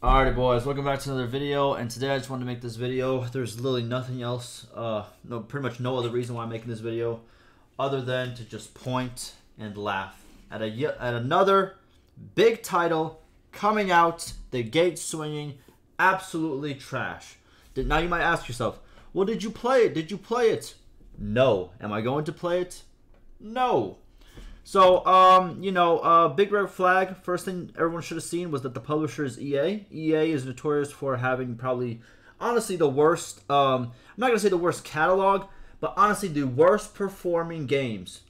Alrighty boys, welcome back to another video, and today I just wanted to make this video. There's literally nothing else, no, pretty much no other reason why I'm making this video other than to just point and laugh at another big title coming out, the gate swinging, absolutely trash. Now you might ask yourself, well, did you play it? Did you play it? No. Am I going to play it? No. So, you know, big red flag. First thing everyone should have seen was that the publisher is EA. EA is notorious for having probably, honestly, the worst, I'm not going to say the worst catalog, but honestly, the worst performing games.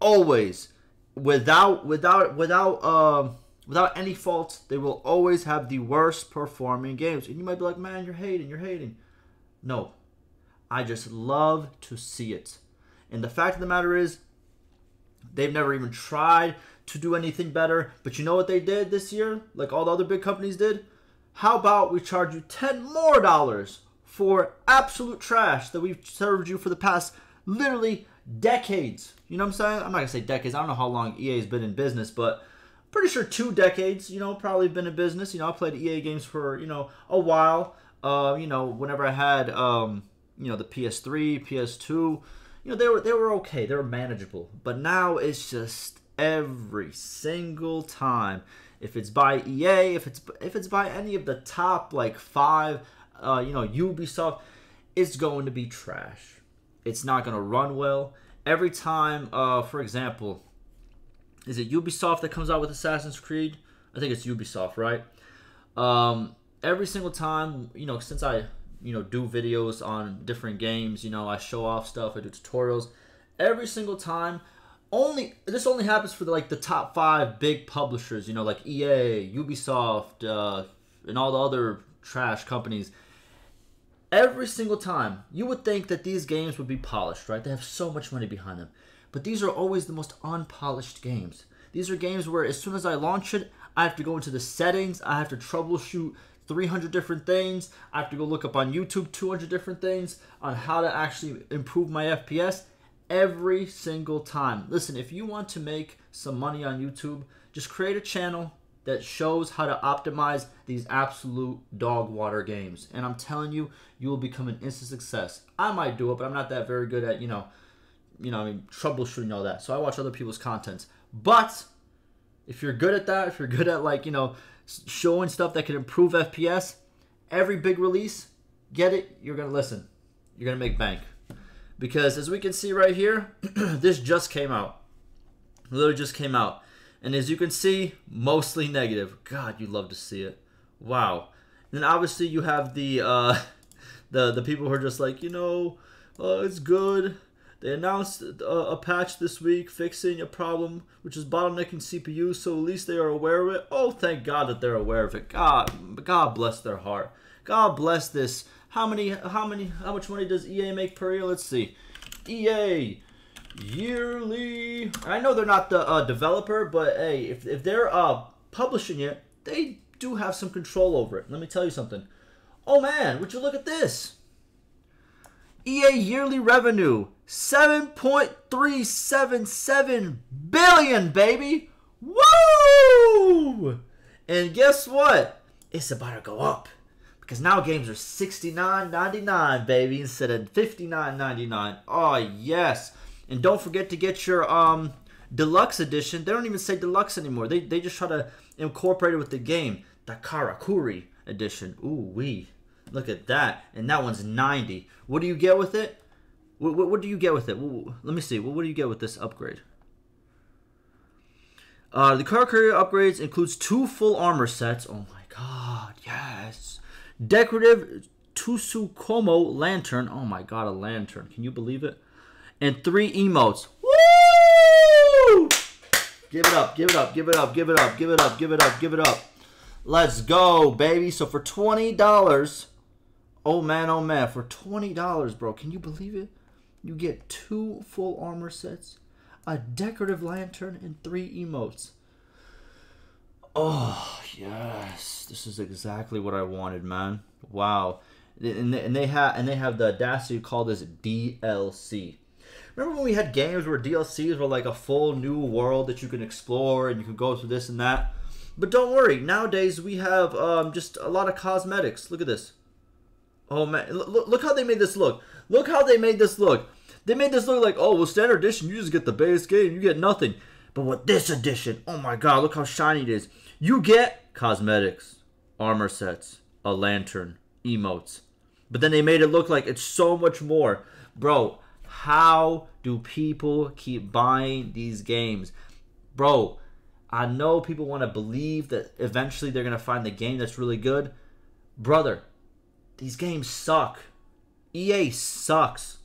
Always. Without any fault, they will always have the worst performing games. And you might be like, man, you're hating, you're hating. No. I just love to see it. And the fact of the matter is, they've never even tried to do anything better. But you know what they did this year? Like all the other big companies did? How about we charge you $10 more for absolute trash that we've served you for the past literally decades. You know what I'm saying? I'm not going to say decades. I don't know how long EA's been in business, but I'm pretty sure 2 decades, you know, probably been in business. You know, I played EA games for, you know, a while. You know, whenever I had, you know, the PS3, PS2, you know, they were okay. They were manageable. But now it's just every single time. If it's by EA, if it's by any of the top like 5, you know, Ubisoft, it's going to be trash. It's not going to run well. Every time, for example, is it Ubisoft that comes out with Assassin's Creed? I think it's Ubisoft, right? Every single time, you know, since I do videos on different games, you know, I show off stuff, I do tutorials. Every single time, this only happens for the, like the top 5 big publishers, you know, like EA, Ubisoft, and all the other trash companies. Every single time, you would think that these games would be polished, right? They have so much money behind them. But these are always the most unpolished games. These are games where as soon as I launch it, I have to go into the settings, I have to troubleshoot 300 different things. I have to go look up on YouTube 200 different things on how to actually improve my FPS every single time. Listen, if you want to make some money on YouTube, just create a channel that shows how to optimize these absolute dog water games. And I'm telling you, you will become an instant success. I might do it, but I'm not that very good at, I mean, troubleshooting all that. So I watch other people's contents. But if you're good at that, if you're good at like, you know, showing stuff that can improve FPS, every big release, get it, you're going to listen. You're going to make bank. Because as we can see right here, this just came out. Literally just came out. And as you can see, mostly negative. God, you love to see it. Wow. And then obviously you have the people who are just like, you know, it's good. They announced a patch this week fixing a problem, which is bottlenecking CPU, so at least they are aware of it. Oh, thank God that they're aware of it. God bless their heart. God bless this. How much money does EA make per year? Let's see. EA yearly. I know they're not the developer, but hey, if they're publishing it, they do have some control over it. Let me tell you something. Oh man, would you look at this? EA yearly revenue, $7.377 billion, baby. Woo! And guess what? It's about to go up. Because now games are $69.99, baby, instead of $59.99. Oh, yes. And don't forget to get your deluxe edition. They don't even say deluxe anymore. They just try to incorporate it with the game. The Karakuri edition. Ooh-wee. Look at that. And that one's 90. What do you get with it? What do you get with it? Let me see. What do you get with this upgrade? The Karakuri upgrades includes 2 full armor sets. Oh my god. Yes. Decorative Tsukumo lantern. Oh my god, a lantern. Can you believe it? And 3 emotes. Woo! Give it up. Give it up. Give it up. Give it up. Give it up. Give it up. Give it up. Let's go, baby. So for $20... oh man, for $20, bro, can you believe it? You get 2 full armor sets, a decorative lantern, and 3 emotes. Oh, yes. This is exactly what I wanted, man. Wow. And they have the audacity to call this DLC. Remember when we had games where DLCs were like a full new world that you can explore and you can go through this and that? But don't worry, nowadays we have just a lot of cosmetics. Look at this. Oh man, look how they made this look. Look how they made this look. They made this look like, oh, well, standard edition, you just get the base game, you get nothing. But with this edition, oh my god, look how shiny it is. You get cosmetics, armor sets, a lantern, emotes. But then they made it look like it's so much more. Bro, how do people keep buying these games? Bro, I know people want to believe that eventually they're going to find the game that's really good. Brother, these games suck. EA sucks.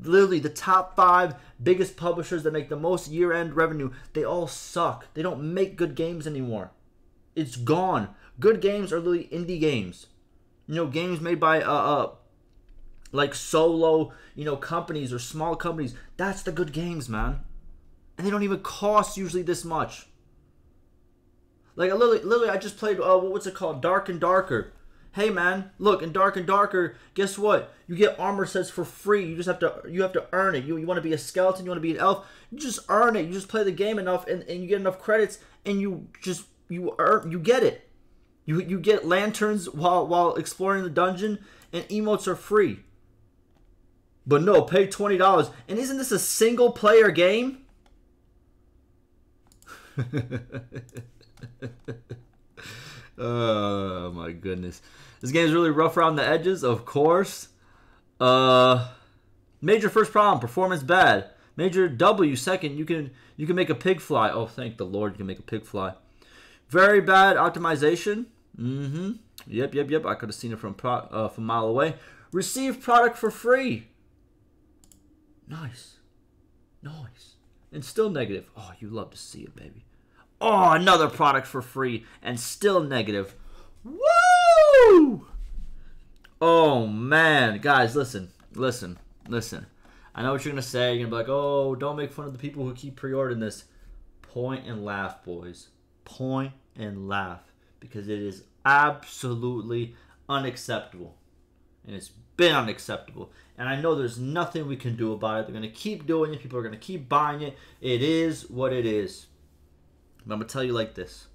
Literally, the top 5 biggest publishers that make the most year-end revenue, they all suck. They don't make good games anymore. It's gone. Good games are literally indie games. You know, games made by, like, solo, you know, companies or small companies. That's the good games, man. And they don't even cost usually this much. Like, literally I just played, what's it called? Dark and Darker. Hey man, look, in Dark and Darker, guess what? You get armor sets for free. You just have to earn it. You want to be a skeleton, you want to be an elf, you just earn it. You just play the game enough and you get enough credits and you get it. You get lanterns while exploring the dungeon, and emotes are free. But no, pay $20. And isn't this a single player game? Oh my goodness. This game is really rough around the edges, of course. Major first problem, performance bad. Major W second, you can make a pig fly. Oh, thank the Lord, you can make a pig fly. Very bad optimization. Yep. I could have seen it from a mile away. Receive product for free. Nice. Nice. And still negative. Oh, you love to see it, baby. Oh, another product for free and still negative. Woo! Oh, man. Guys, listen. I know what you're going to say. You're going to be like, oh, don't make fun of the people who keep pre-ordering this. Point and laugh, boys. Point and laugh. Because it is absolutely unacceptable. And it's been unacceptable. And I know there's nothing we can do about it. They're going to keep doing it. People are going to keep buying it. It is what it is. But I'm going to tell you like this.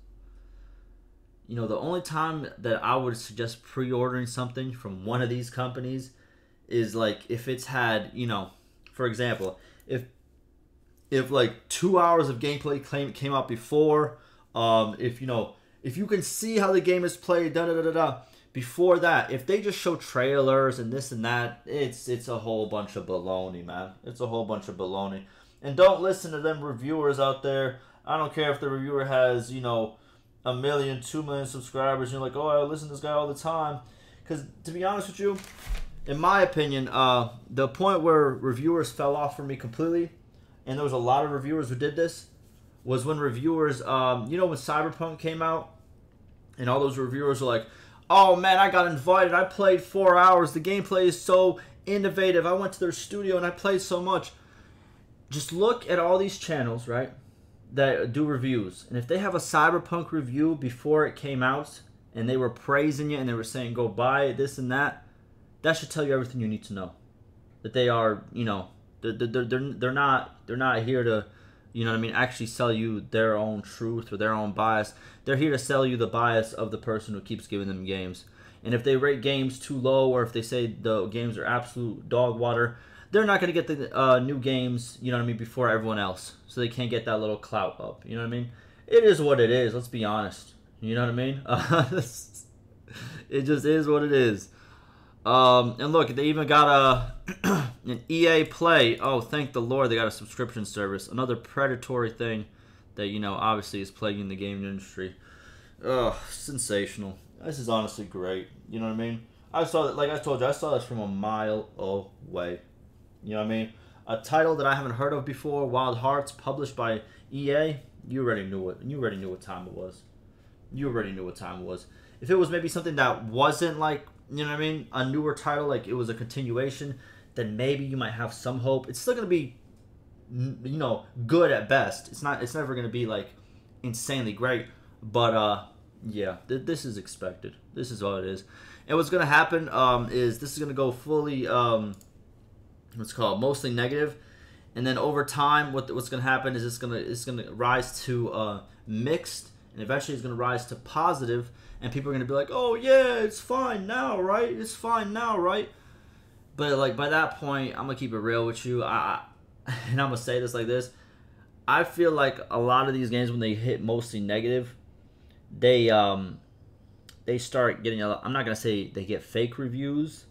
You know, the only time that I would suggest pre-ordering something from one of these companies is, like, if it's had, you know, for example, if like 2 hours of gameplay came out before, if, you know, if you can see how the game is played, before that. If they just show trailers and this and that, it's a whole bunch of baloney, man. It's a whole bunch of baloney. And don't listen to them reviewers out there. I don't care if the reviewer has, you know, 1 million, 2 million subscribers. And you're like, oh, I listen to this guy all the time. Because to be honest with you, in my opinion, the point where reviewers fell off for me completely, and there was a lot of reviewers who did this, was when reviewers, you know, when Cyberpunk came out, and all those reviewers were like, oh man, I got invited. I played 4 hours. The gameplay is so innovative. I went to their studio and I played so much. Just look at all these channels, right? That do reviews, and if they have a Cyberpunk review before it came out and they were praising you and they were saying go buy it, this and that, that should tell you everything you need to know. That they are, you know, they're not here to, you know what I mean, actually sell you their own truth or their own bias. They're here to sell you the bias of the person who keeps giving them games. And if they rate games too low, or if they say the games are absolute dog water, they're not going to get the new games, you know what I mean, before everyone else. So they can't get that little clout up, you know what I mean? It is what it is, let's be honest. You know what I mean? It just is what it is. And look, they even got an EA Play. Oh, thank the Lord, they got a subscription service. Another predatory thing that, you know, obviously is plaguing the gaming industry. Oh, sensational. This is honestly great, you know what I mean? I saw that, like I told you, I saw this from a mile away. You know what I mean? A title that I haven't heard of before, Wild Hearts, published by EA. You already knew it. You already knew what time it was. You already knew what time it was. If it was maybe something that wasn't, like, you know what I mean, a newer title, like it was a continuation, then maybe you might have some hope. It's still gonna be, you know, good at best. It's not. It's never gonna be like insanely great. But yeah, this is expected. This is all it is. And what's gonna happen is this is gonna go fully. What's called mostly negative, and then over time what's gonna happen is it's gonna rise to mixed, and eventually it's going to rise to positive, and people are going to be like, oh yeah, it's fine now, right? It's fine now, right? But like by that point, I'm going to keep it real with you, and I'm going to say this like this. I feel like a lot of these games, when they hit mostly negative, they start getting a lot. I'm not going to say they get fake reviews,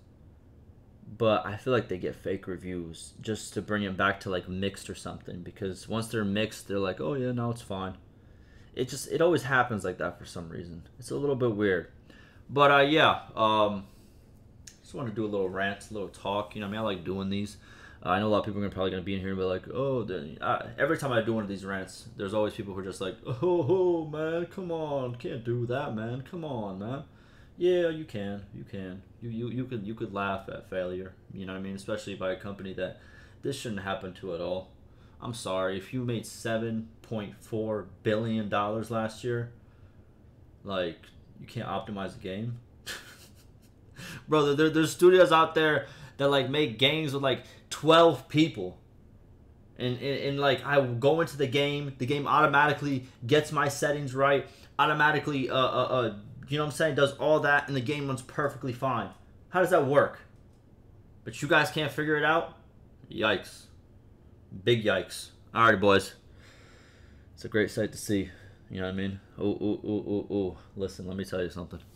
but I feel like they get fake reviews just to bring them back to like mixed or something, because once they're mixed, they're like, oh yeah, no, it's fine. It always happens like that for some reason. It's a little bit weird. But yeah, just want to do a little rant, a little talk. You know what I mean? I like doing these. I know a lot of people are probably going to be in here and be like, oh, every time I do one of these rants, there's always people who are just like, oh, man, come on, can't do that, man, come on, man. Yeah, you could laugh at failure, you know what I mean, especially by a company that this shouldn't happen to at all. I'm sorry, if you made $7.4 billion last year, like, you can't optimize the game. Brother, there's studios out there that like make games with like 12 people, and like I go into the game automatically gets my settings right, automatically you know what I'm saying, does all that, and the game runs perfectly fine. How does that work? But you guys can't figure it out? Yikes. Big yikes. Alright boys, it's a great sight to see, you know what I mean? Listen, let me tell you something.